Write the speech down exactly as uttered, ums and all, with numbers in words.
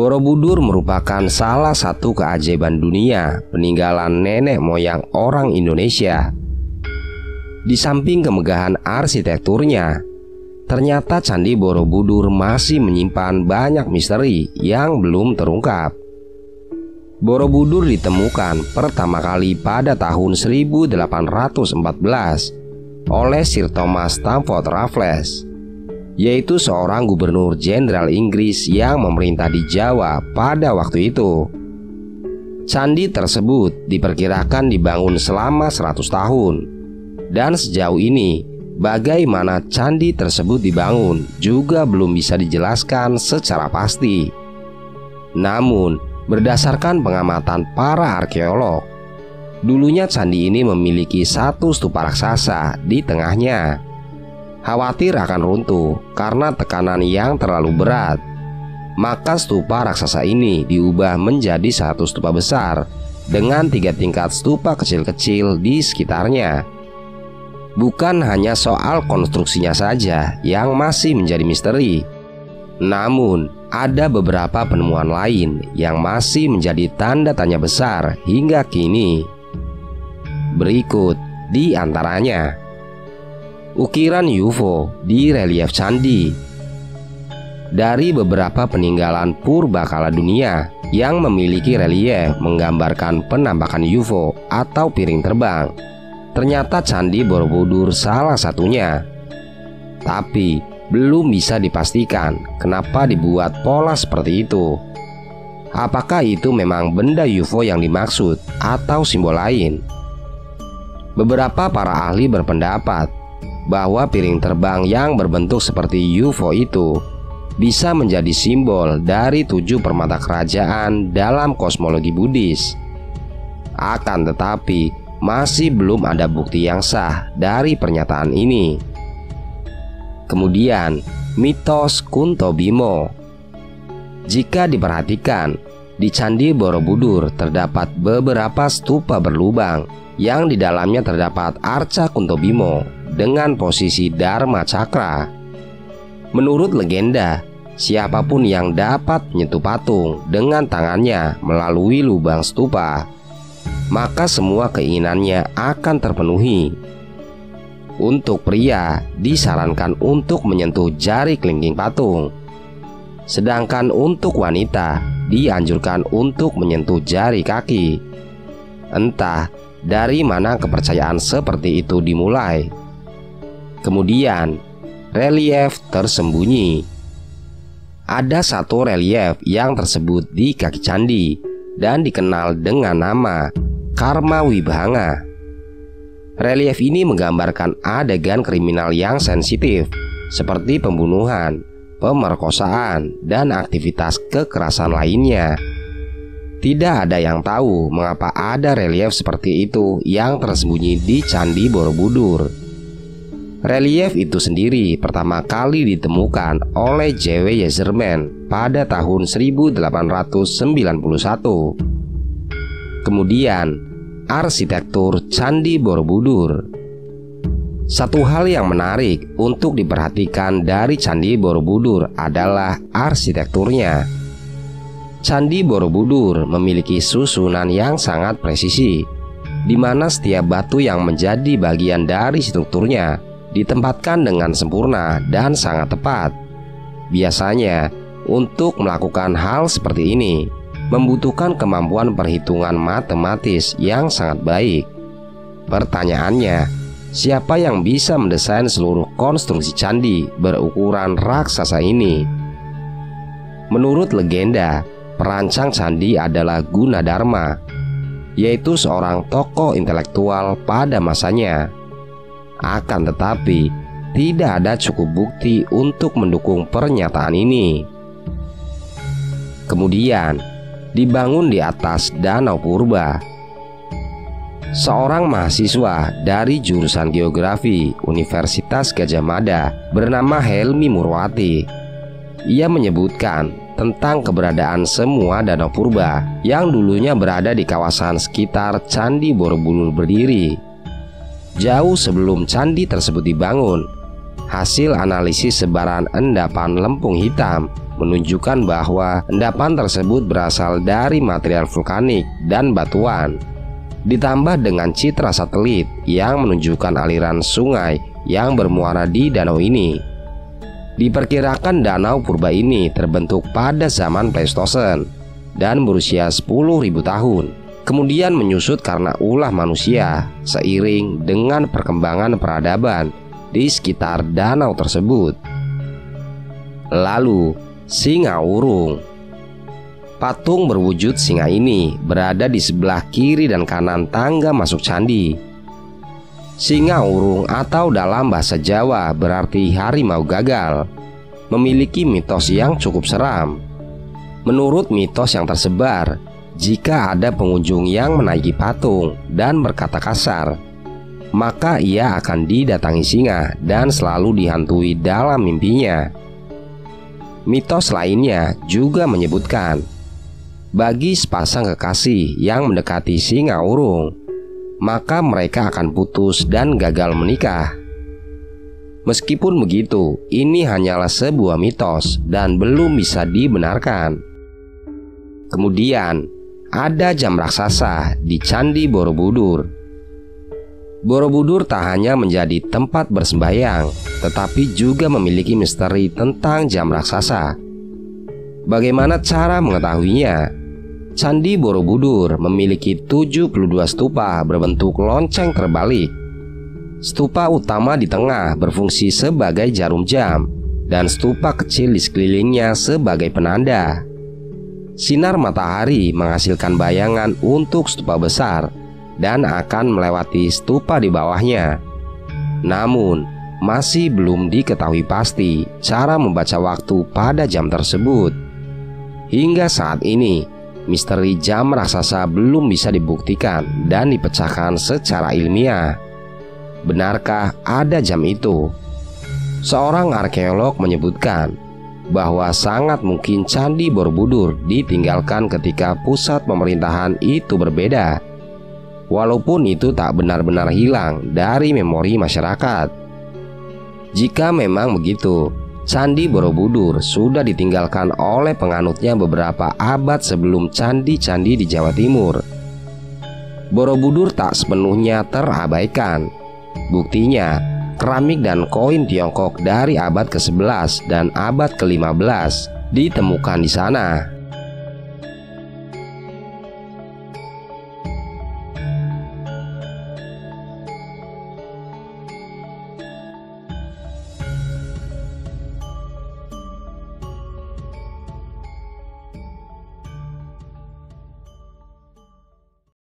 Borobudur merupakan salah satu keajaiban dunia peninggalan nenek moyang orang Indonesia. Di samping kemegahan arsitekturnya, ternyata Candi Borobudur masih menyimpan banyak misteri yang belum terungkap. Borobudur ditemukan pertama kali pada tahun seribu delapan ratus empat belas oleh Sir Thomas Stamford Raffles, yaitu seorang gubernur jenderal Inggris yang memerintah di Jawa pada waktu itu. Candi tersebut diperkirakan dibangun selama seratus tahun, dan sejauh ini bagaimana candi tersebut dibangun juga belum bisa dijelaskan secara pasti. Namun, berdasarkan pengamatan para arkeolog, dulunya candi ini memiliki satu stupa raksasa di tengahnya. Khawatir akan runtuh karena tekanan yang terlalu berat, maka stupa raksasa ini diubah menjadi satu stupa besar dengan tiga tingkat stupa kecil-kecil di sekitarnya. Bukan hanya soal konstruksinya saja yang masih menjadi misteri, namun ada beberapa penemuan lain yang masih menjadi tanda tanya besar hingga kini. Berikut di antaranya: ukiran U F O di relief candi. Dari beberapa peninggalan purba kala dunia yang memiliki relief menggambarkan penampakan U F O atau piring terbang, ternyata Candi Borobudur salah satunya. Tapi belum bisa dipastikan kenapa dibuat pola seperti itu. Apakah itu memang benda U F O yang dimaksud atau simbol lain? Beberapa para ahli berpendapat bahwa piring terbang yang berbentuk seperti U F O itu bisa menjadi simbol dari tujuh permata kerajaan dalam kosmologi Buddhis. Akan tetapi masih belum ada bukti yang sah dari pernyataan ini. Kemudian, mitos Kuntobimo. Jika diperhatikan, di Candi Borobudur terdapat beberapa stupa berlubang yang di dalamnya terdapat arca Kuntobimo dengan posisi Dharma Cakra. Menurut legenda, siapapun yang dapat menyentuh patung dengan tangannya melalui lubang stupa, maka semua keinginannya akan terpenuhi. Untuk pria, disarankan untuk menyentuh jari kelingking patung, sedangkan untuk wanita dianjurkan untuk menyentuh jari kaki. Entah dari mana kepercayaan seperti itu dimulai. Kemudian, relief tersembunyi. Ada satu relief yang tersebut di kaki candi dan dikenal dengan nama Karma Wibhanga. Relief ini menggambarkan adegan kriminal yang sensitif, seperti pembunuhan, pemerkosaan, dan aktivitas kekerasan lainnya. Tidak ada yang tahu mengapa ada relief seperti itu yang tersembunyi di Candi Borobudur. Relief itu sendiri pertama kali ditemukan oleh J W Yezerman pada tahun seribu delapan ratus sembilan puluh satu. Kemudian, arsitektur Candi Borobudur. Satu hal yang menarik untuk diperhatikan dari Candi Borobudur adalah arsitekturnya. Candi Borobudur memiliki susunan yang sangat presisi, di mana setiap batu yang menjadi bagian dari strukturnya ditempatkan dengan sempurna dan sangat tepat. Biasanya, untuk melakukan hal seperti ini membutuhkan kemampuan perhitungan matematis yang sangat baik. Pertanyaannya, siapa yang bisa mendesain seluruh konstruksi candi berukuran raksasa ini? Menurut legenda, perancang candi adalah Gunadarma, yaitu seorang tokoh intelektual pada masanya. Akan tetapi, tidak ada cukup bukti untuk mendukung pernyataan ini. Kemudian, dibangun di atas danau purba. Seorang mahasiswa dari jurusan geografi Universitas Gajah Mada bernama Helmi Murwati. Ia menyebutkan tentang keberadaan semua danau purba yang dulunya berada di kawasan sekitar Candi Borobudur berdiri. Jauh sebelum candi tersebut dibangun, hasil analisis sebaran endapan lempung hitam menunjukkan bahwa endapan tersebut berasal dari material vulkanik dan batuan, ditambah dengan citra satelit yang menunjukkan aliran sungai yang bermuara di danau ini. Diperkirakan danau purba ini terbentuk pada zaman Pleistosen dan berusia sepuluh ribu tahun, kemudian menyusut karena ulah manusia seiring dengan perkembangan peradaban di sekitar danau tersebut. Lalu, Singa Urung. Patung berwujud singa ini berada di sebelah kiri dan kanan tangga masuk candi. Singa Urung atau dalam bahasa Jawa berarti harimau gagal, memiliki mitos yang cukup seram. Menurut mitos yang tersebar, jika ada pengunjung yang menaiki patung dan berkata kasar, maka ia akan didatangi singa dan selalu dihantui dalam mimpinya. Mitos lainnya juga menyebutkan, bagi sepasang kekasih yang mendekati Singa Urung, maka mereka akan putus dan gagal menikah. Meskipun begitu, ini hanyalah sebuah mitos dan belum bisa dibenarkan. Kemudian, ada jam raksasa di Candi Borobudur. Borobudur tak hanya menjadi tempat bersembahyang, tetapi juga memiliki misteri tentang jam raksasa. Bagaimana cara mengetahuinya? Candi Borobudur memiliki tujuh puluh dua stupa berbentuk lonceng terbalik. Stupa utama di tengah berfungsi sebagai jarum jam, dan stupa kecil di sekelilingnya sebagai penanda. Sinar matahari menghasilkan bayangan untuk stupa besar dan akan melewati stupa di bawahnya. Namun, masih belum diketahui pasti cara membaca waktu pada jam tersebut. Hingga saat ini, misteri jam raksasa belum bisa dibuktikan dan dipecahkan secara ilmiah. Benarkah ada jam itu? Seorang arkeolog menyebutkan bahwa sangat mungkin Candi Borobudur ditinggalkan ketika pusat pemerintahan itu berbeda, walaupun itu tak benar-benar hilang dari memori masyarakat. Jika memang begitu, Candi Borobudur sudah ditinggalkan oleh penganutnya beberapa abad sebelum candi-candi di Jawa Timur. Borobudur tak sepenuhnya terabaikan. Buktinya, keramik dan koin Tiongkok dari abad ke sebelas dan abad ke lima belas ditemukan di sana.